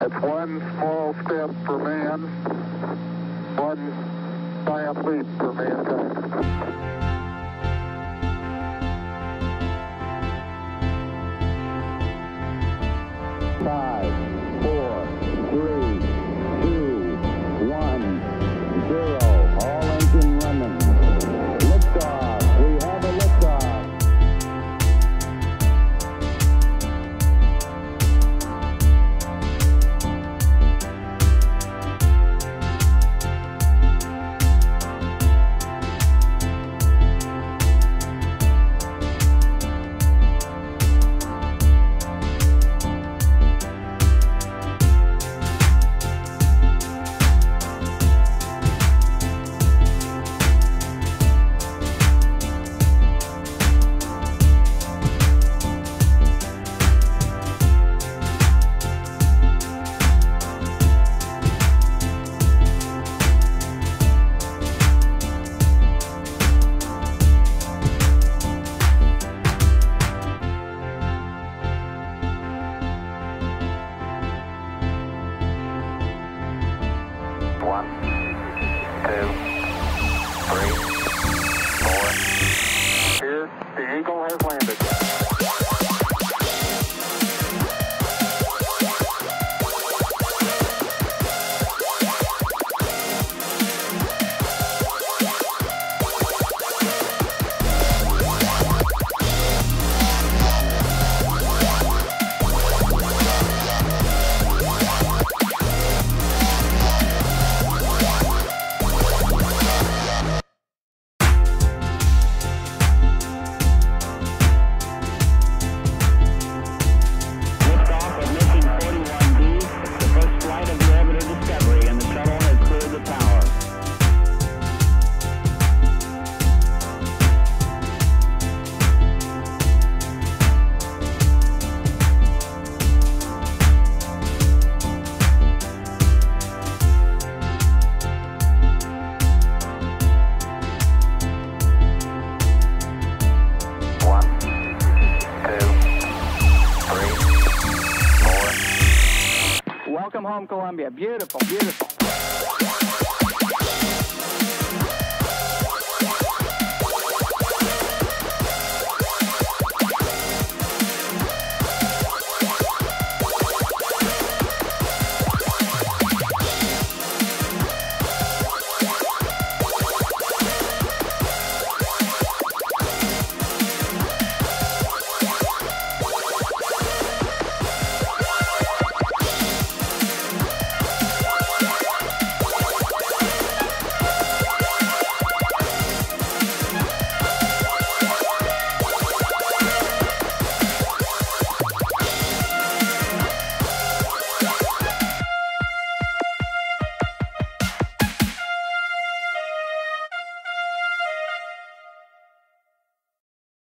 It's one small step for man, one giant leap for mankind. One, 2, 3, 4. Here, the eagle has landed. Welcome home, Colombia. Beautiful, beautiful.